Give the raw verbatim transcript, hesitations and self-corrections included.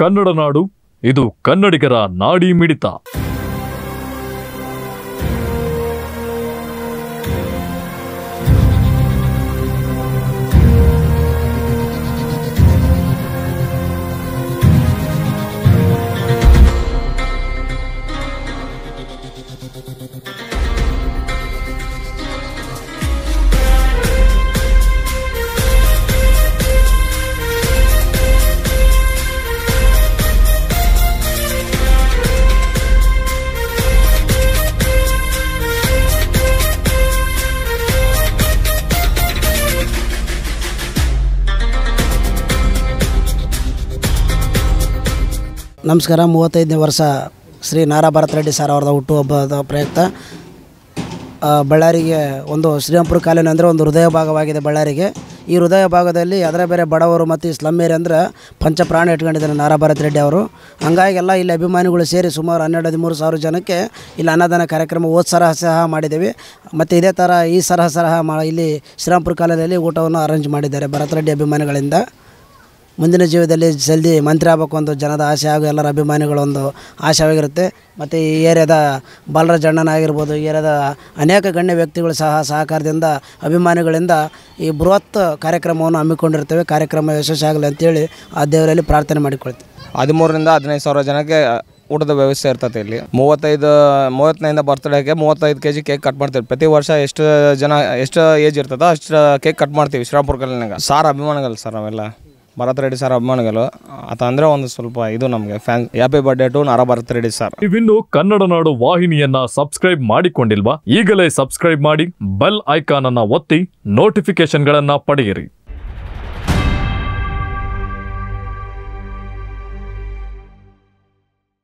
कन्नड़ नाडु इदु कन्नडिगर नाडी मिडित। ನಮಸ್ಕಾರ ಮೂವತ್ತೈದನೇ ವರ್ಷ ಶ್ರೀ ನಾರಾ ಭರತ್ ರೆಡ್ಡಿ ಸರ್ ಅವರ ಹುಟ್ಟುಹಬ್ಬದ ಪ್ರಯುಕ್ತ ಬಳ್ಳಾರಿಗೆ ಒಂದು ಶ್ರೀಯಂಪುರ ಕಾಲೋನಿ ಅಂದರೆ ಒಂದು ಹೃದಯ ಭಾಗವಾಗಿದೆ ಬಳ್ಳಾರಿಗೆ। ಈ ಹೃದಯ ಭಾಗದಲ್ಲಿ ಅದರ ಬೇರೆ ಬಡವರು ಮತ್ತು ಈ ಸ್ಲಮ್ ಏರಿಯಾ ಅಂದರೆ ಪಂಚಪ್ರಾಣ ಇಟ್ಕೊಂಡಿದ್ದಾರೆ ನಾರಾ ಭರತ್ ರೆಡ್ಡಿ ಅವರು। ಹಾಗಾಗಿಲ್ಲ ಇಲ್ಲಿ ಅಭಿಮಾನಿಗಳು ಸೇರಿ ಸುಮಾರು ಹನ್ನೆರಡು ಹದಿಮೂರು ಸಾವಿರ ಜನಕ್ಕೆ ಇಲ್ಲಿ ಅನ್ನದಾನ ಕಾರ್ಯಕ್ರಮ ಹೋದ ಸರ ಸಹ ಮಾಡಿದ್ದೀವಿ, ಮತ್ತು ಇದೇ ಥರ ಈ ಸರ ಸಹ ಇಲ್ಲಿ ಶ್ರೀಯಂಪುರ ಕಾಲೋನಿಯಲ್ಲಿ ಊಟವನ್ನು ಅರೇಂಜ್ ಮಾಡಿದ್ದಾರೆ ಭರತ್ ರೆಡ್ಡಿ ಅಭಿಮಾನಿಗಳಿಂದ। ಮುಂದಿನ ಜೀವನದಲ್ಲಿ ಜಲ್ದಿ ಮಂತ್ರಿ ಆಗಬೇಕು ಒಂದು ಜನದ ಆಸೆ ಹಾಗೂ ಎಲ್ಲರ ಅಭಿಮಾನಿಗಳೊಂದು ಆಶೆವಾಗಿರುತ್ತೆ, ಮತ್ತು ಈ ಏರಿಯಾದ ಬಾಲರಾಜ್ ಅಣ್ಣನಾಗಿರ್ಬೋದು, ಈ ಏರಿಯಾದ ಅನೇಕ ಗಣ್ಯ ವ್ಯಕ್ತಿಗಳು ಸಹ ಸಹಕಾರದಿಂದ ಅಭಿಮಾನಿಗಳಿಂದ ಈ ಬೃಹತ್ ಕಾರ್ಯಕ್ರಮವನ್ನು ಹಮ್ಮಿಕೊಂಡಿರ್ತೇವೆ। ಕಾರ್ಯಕ್ರಮ ಯಶಸ್ಸಾಗಲಿ ಅಂತೇಳಿ ಆ ದೇವರಲ್ಲಿ ಪ್ರಾರ್ಥನೆ ಮಾಡಿಕೊಳ್ತೀವಿ। ಹದಿಮೂರರಿಂದ ಹದಿನೈದು ಸಾವಿರ ಜನಕ್ಕೆ ಊಟದ ವ್ಯವಸ್ಥೆ ಇರ್ತದೆ ಇಲ್ಲಿ। ಮೂವತ್ತೈದು ಮೂವತ್ತೈದಿಂದ ಬರ್ತಡೇಗೆ ಮೂವತ್ತೈದು ಕೆ ಜಿ ಕೇಕ್ ಕಟ್ ಮಾಡ್ತೀವಿ ಪ್ರತಿ ವರ್ಷ। ಎಷ್ಟು ಜನ ಎಷ್ಟು ಏಜ್ ಇರ್ತದೋ ಅಷ್ಟು ಕೇಕ್ ಕಟ್ ಮಾಡ್ತೀವಿ ಶ್ರೀರಾಮ್ಪುರ ಕಾಲೋನಿಯಾಗ। ಸಾರ್ ಅಭಿಮಾನಿಗಳು ಸರ್ ನಾವೆಲ್ಲ ಭರತ್ ರೆಡ್ಡಿ ಸರ್ ಅಭಿಮಾನಿಗಳು, ಆತ ಅಂದ್ರೆ ಒಂದು ಸ್ವಲ್ಪ ಇದು ನಮಗೆ fan. Happy birthday to Nara Bharat Reddy sir. ನೀವಿನ್ನು ಕನ್ನಡ ನಾಡು ವಾಹಿನಿಯನ್ನ ಸಬ್ಸ್ಕ್ರೈಬ್ ಮಾಡಿಕೊಂಡಿಲ್ವಾ? ಈಗಲೇ ಸಬ್ಸ್ಕ್ರೈಬ್ ಮಾಡಿ ಬೆಲ್ ಐಕಾನ್ ಅನ್ನ ಒತ್ತಿ ನೋಟಿಫಿಕೇಶನ್ಗಳನ್ನ ಪಡೆಯಿರಿ।